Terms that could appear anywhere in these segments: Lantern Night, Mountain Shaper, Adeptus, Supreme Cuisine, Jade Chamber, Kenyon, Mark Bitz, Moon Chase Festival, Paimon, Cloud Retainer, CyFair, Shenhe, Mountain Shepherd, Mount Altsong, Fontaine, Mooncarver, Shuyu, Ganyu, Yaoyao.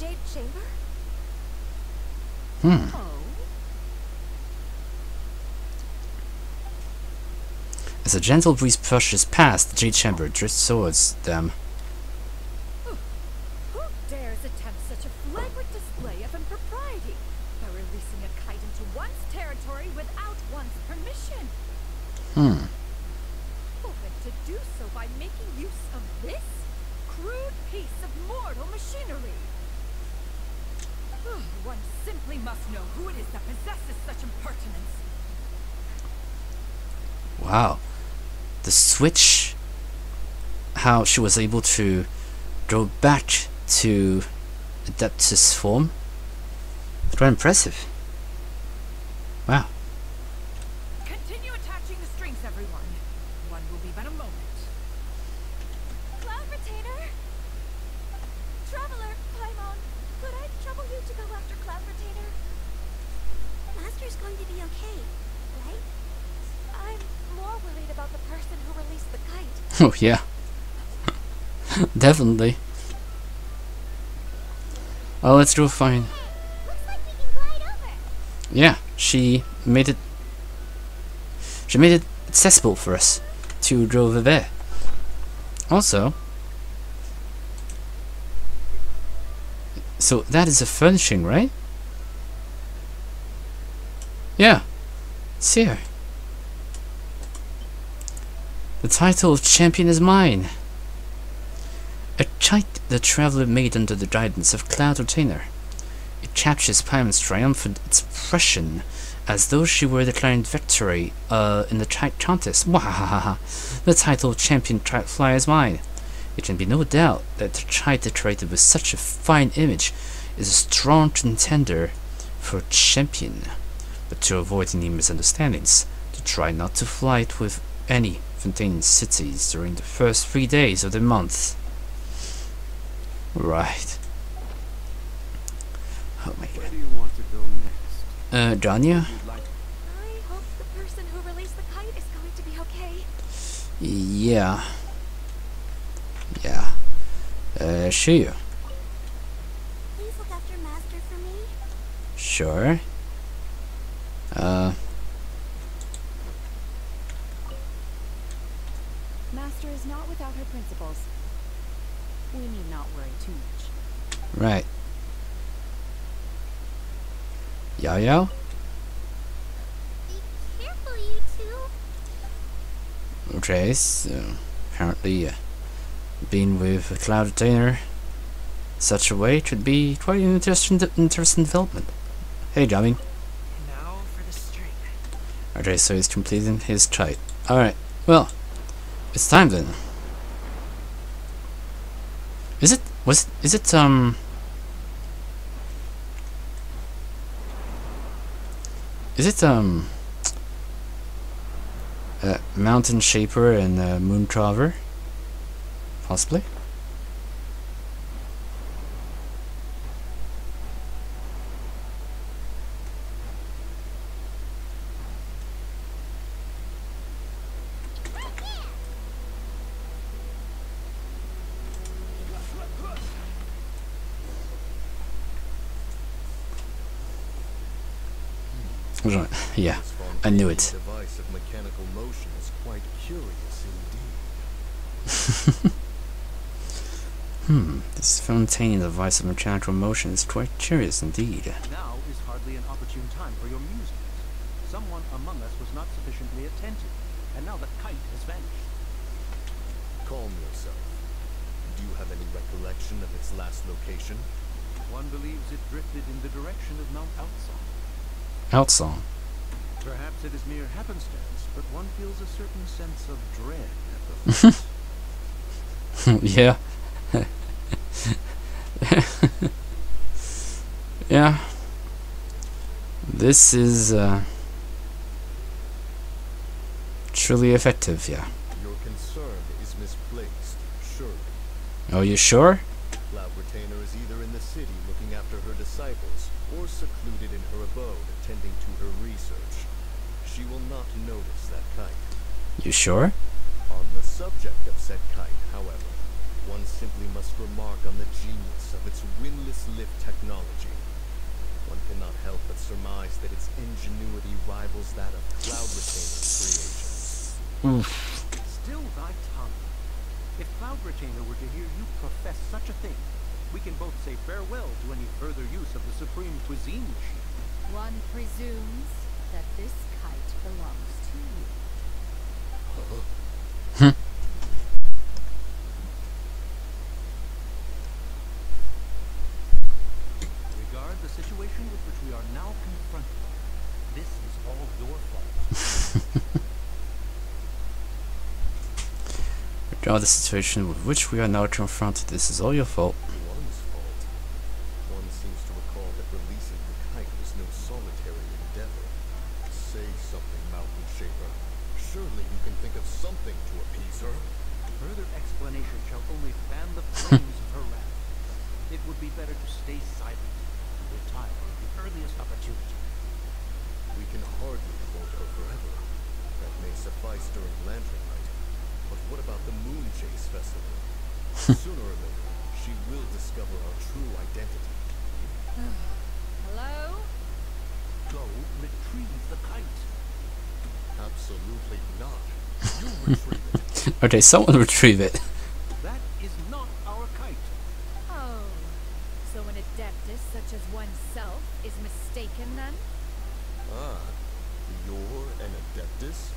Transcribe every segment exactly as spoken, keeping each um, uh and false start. Jade Chamber? Hmm. Oh. As a gentle breeze pushes past, the Jade Chamber drifts towards them. Who, who dares attempt such a flagrant display of impropriety by releasing a kite into one's territory without one's permission? Hmm. Who meant to do so by making use of this crude piece of mortal machinery? One simply must know who it is that possesses such impertinence. Wow. The switch, how she was able to go back to Adeptus form. It's quite impressive. Wow. Continue attaching the strings, everyone. One will be but a moment. Cloud Retainer! Traveler, Paimon, could I trouble you to go after Cloud Retainer? Master's going to be okay, right? I'm more worried about the person who released the kite. Oh yeah. Definitely. Oh, let's do a fine. Hey, looks like we can glide over. Yeah, she made it she made it accessible for us to go over there. Also, so that is a furnishing, right? Yeah. It's here. The title of champion is mine. A kite the traveler made under the guidance of Cloud Retainer. It captures Paimon's triumphant expression as though she were declaring victory uh, in the kite contest. Wahahaha. The title of champion kite flyer is mine. It can be no doubt that the kite decorated with such a fine image is a strong contender for champion. But to avoid any misunderstandings, to try not to fly it with any Fontaine cities during the first three days of the month. Right. Oh my god. Where do you want to go next? Uh, Ganyu? I hope the person who released the kite is going to be okay. Yeah. Yeah. Uh, Shuyu. Please look after Master for me. Sure. Uh. Is not without her principles. We need not worry too much. Right. Yaoyao? Be careful, you two. Okay, so apparently uh, being with a Cloud Retainer in such a way could be quite an interesting, interesting development. Hey, Jamming. Now for the string. Okay, so he's completing his kite. Alright, well. It's time then. Is it was it, is it um Is it um uh, Mountain Shaper and uh, Mooncarver? Possibly? Yeah, I knew it. Device of mechanical motion is quite curious indeed. hmm, this Fontaine device of mechanical motion is quite curious indeed. Now is hardly an opportune time for your music. Someone among us was not sufficiently attentive, and now the kite has vanished. Calm yourself. Do you have any recollection of its last location? One believes it drifted in the direction of Mount Altsong. Altsong. Perhaps it is mere happenstance, but one feels a certain sense of dread at the Yeah. yeah. This is uh, truly effective, yeah. Your concern is misplaced, surely. Are you sure? Cloud Retainer is either in the city looking after her disciples, or secluded in her abode attending to her research. She will not notice that kite. You sure? On the subject of said kite, however, One simply must remark on the genius of its windlass lift technology. One cannot help but surmise that its ingenuity rivals that of Cloud Retainer's creations. Oof. Still thy tongue. If Cloud Retainer were to hear you profess such a thing, we can both say farewell to any further use of the Supreme Cuisine machine. One presumes that this kite belongs to you. Huh? Regard the situation with which we are now confronted. This is all your fault. Regard the situation with which we are now confronted. This is all your fault. One's fault. One seems to recall that releasing the kite was no solitary endeavor. Say something, Mountain Shaper. Surely you can think of something to appease her. Further explanation shall only fan the flames of her wrath. It would be better to stay silent and retire at the earliest opportunity. We can hardly hold her forever. That may suffice during Lantern Night. But what about the Moon Chase Festival? Sooner or later, she will discover our true identity. Hello? Go retrieve the kite. Absolutely not. You retrieve it. Okay, someone retrieve it. That is not our kite. Oh, so an adeptus such as oneself is mistaken then? Ah, you're an adeptus?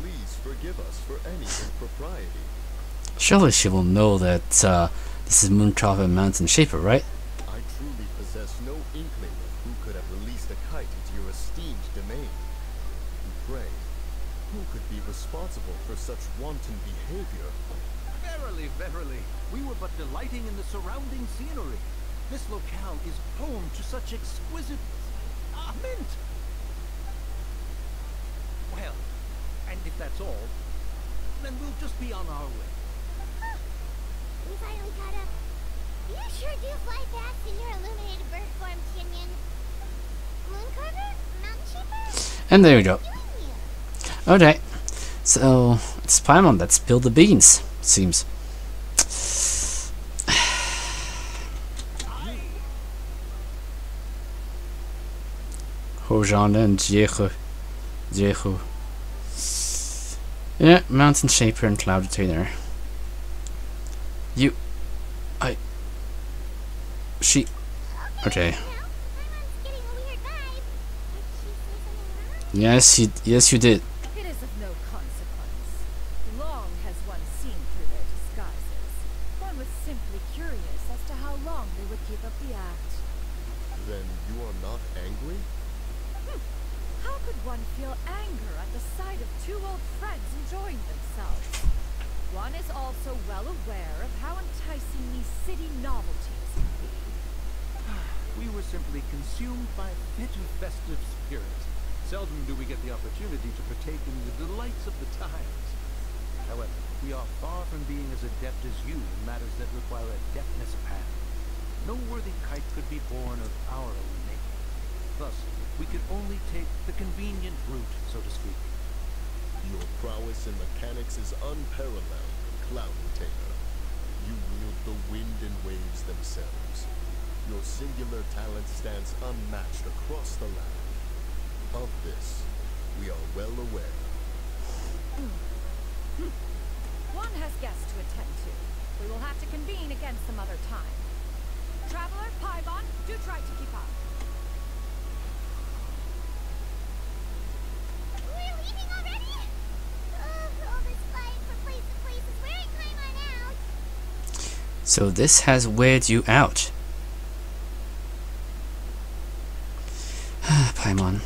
Please forgive us for any impropriety. Surely she will know that uh, this is Mooncarver and Mountain Shaper, right? I truly possess no inkling of who could have released a kite into your esteemed domain. Pray, who could be responsible for such wanton behavior? Verily, verily, we were but delighting in the surrounding scenery. This locale is home to such exquisite... Ah, mint! Well, and if that's all, then we'll just be on our way. Huh. We finally got up. You sure do fly fast in your illuminated bird form, Kenyon. Mooncarver? Mountain Shepherd? And there we go. Okay, so it's Paimon that spilled the beans, it seems. Hojan and Jehu. Jehu. Yeah, Mountain Shaper and Cloud Retainer. You. I. She. Okay. Yes, you, yes, you did. So this has weared you out. Paimon.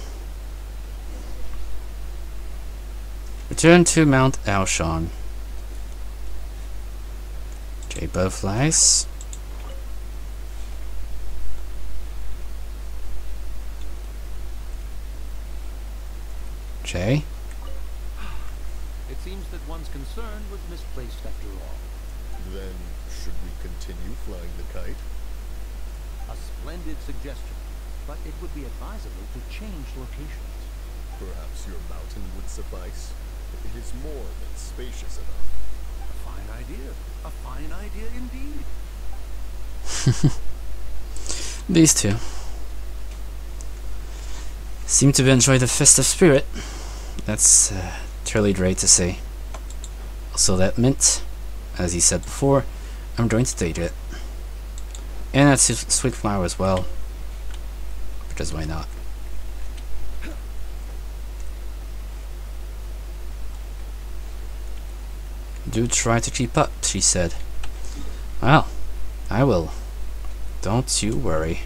Return to Mount Altsong. Okay, butterflies. Okay. It seems that one's concern was misplaced after all. Then, should we continue flying the kite? A splendid suggestion, but it would be advisable to change locations. Perhaps your mountain would suffice? It is more than spacious enough. A fine idea. A fine idea indeed. These two seem to enjoy the festive spirit. That's uh, truly great to see. Also that mint, as he said before, I'm going to take it. And that sweet flower as well, because why not? Do try to keep up, she said. Well, I will. Don't you worry.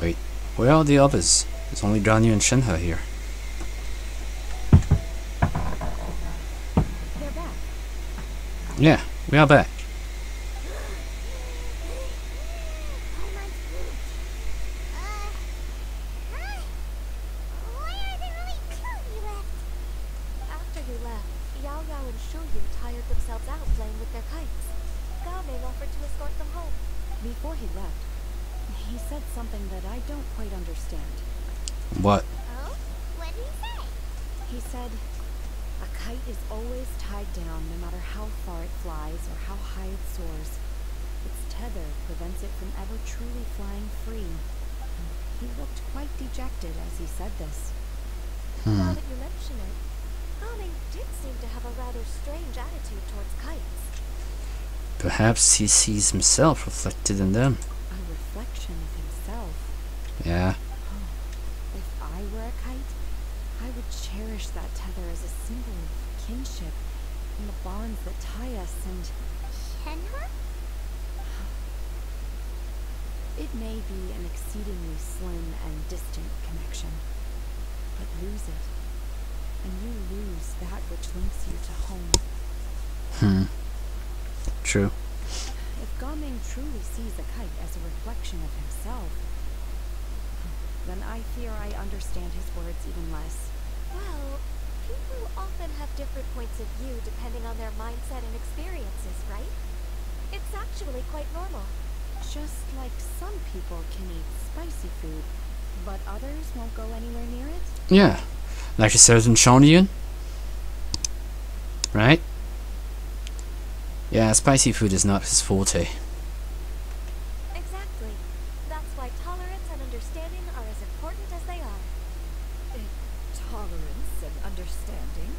Wait, where are the others? There's only Ganyu and Shenhe here. They're back. Yeah, we are back. Perhaps he sees himself reflected in them. A reflection of himself? Yeah. Oh, if I were a kite, I would cherish that tether as a symbol of kinship and the bonds that tie us and... Shenhe? It may be an exceedingly slim and distant connection, but lose it, and you lose that which links you to home. Hmm. True. If Gaming truly sees a kite as a reflection of himself, then I fear I understand his words even less. Well, people often have different points of view depending on their mindset and experiences, right? It's actually quite normal. Just like some people can eat spicy food, but others won't go anywhere near it? Yeah. Like it says in Shonyan. Right? Yeah, spicy food is not his forte. Exactly. That's why tolerance and understanding are as important as they are. Uh, tolerance and understanding?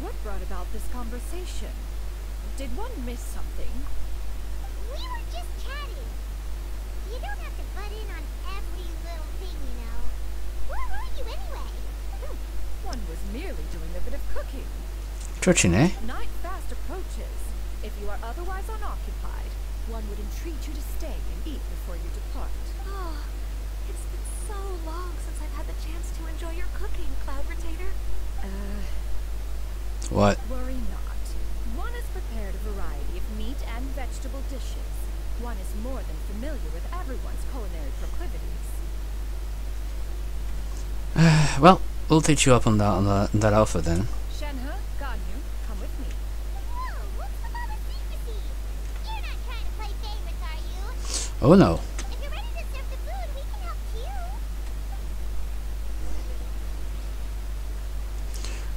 What brought about this conversation? Did one miss something? We were just chatting. You don't have to butt in on every little thing, you know. Where were you anyway? Hmm. One was merely doing a bit of cooking. Cooking, eh? Night fast approaches. If you are otherwise unoccupied, one would entreat you to stay and eat before you depart. Oh, it's been so long since I've had the chance to enjoy your cooking, Cloud Retainer. Uh... What? Worry not. One has prepared a variety of meat and vegetable dishes. One is more than familiar with everyone's culinary proclivities. Well, we'll take you up on that, on that, that offer then. Shenhe, Ganyu, come with me. Oh no. If you're ready to serve the food, we can help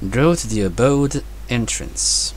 you. Go to the abode entrance.